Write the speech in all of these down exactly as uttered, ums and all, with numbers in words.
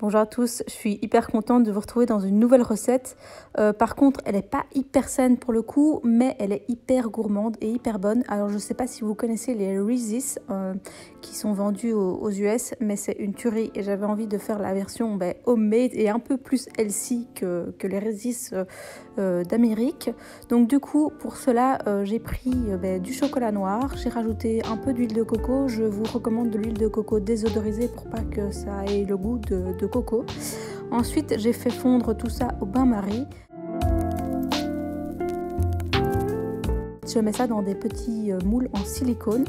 Bonjour à tous, je suis hyper contente de vous retrouver dans une nouvelle recette. Euh, par contre, elle n'est pas hyper saine pour le coup, mais elle est hyper gourmande et hyper bonne. Alors je ne sais pas si vous connaissez les Reese's euh, qui sont vendus aux, aux U S, mais c'est une tuerie et j'avais envie de faire la version ben, homemade et un peu plus healthy que, que les Reese's euh, d'Amérique. Donc du coup, pour cela, euh, j'ai pris ben, du chocolat noir, j'ai rajouté un peu d'huile de coco. Je vous recommande de l'huile de coco désodorisée pour pas que ça ait le goût de, de coco. Ensuite, j'ai fait fondre tout ça au bain-marie. Je mets ça dans des petits moules en silicone.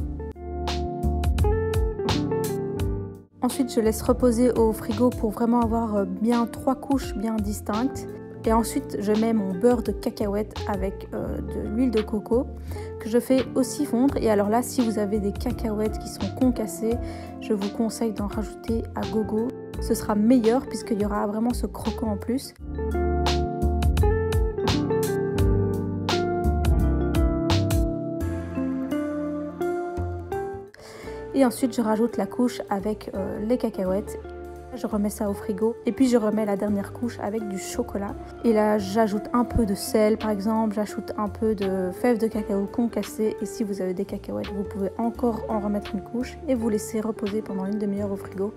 Ensuite, je laisse reposer au frigo pour vraiment avoir bien trois couches bien distinctes. Et ensuite, je mets mon beurre de cacahuète avec euh, de l'huile de coco que je fais aussi fondre. Et alors là, si vous avez des cacahuètes qui sont concassées, je vous conseille d'en rajouter à gogo. Ce sera meilleur puisqu'il y aura vraiment ce croquant en plus. Et ensuite, je rajoute la couche avec euh, les cacahuètes. Je remets ça au frigo et puis je remets la dernière couche avec du chocolat. Et là, j'ajoute un peu de sel par exemple, j'ajoute un peu de fèves de cacao concassées. Et si vous avez des cacahuètes, vous pouvez encore en remettre une couche et vous laisser reposer pendant une demi-heure au frigo.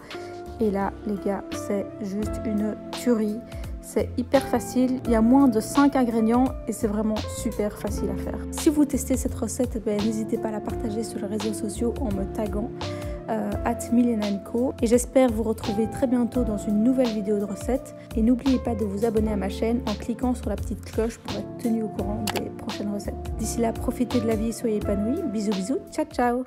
Et là, les gars, c'est juste une tuerie. C'est hyper facile, il y a moins de cinq ingrédients et c'est vraiment super facile à faire. Si vous testez cette recette, ben, n'hésitez pas à la partager sur les réseaux sociaux en me taguant at Milena and Co. Et j'espère vous retrouver très bientôt dans une nouvelle vidéo de recette. Et n'oubliez pas de vous abonner à ma chaîne en cliquant sur la petite cloche pour être tenu au courant des prochaines recettes. D'ici là, profitez de la vie, soyez épanouis. Bisous bisous, ciao ciao.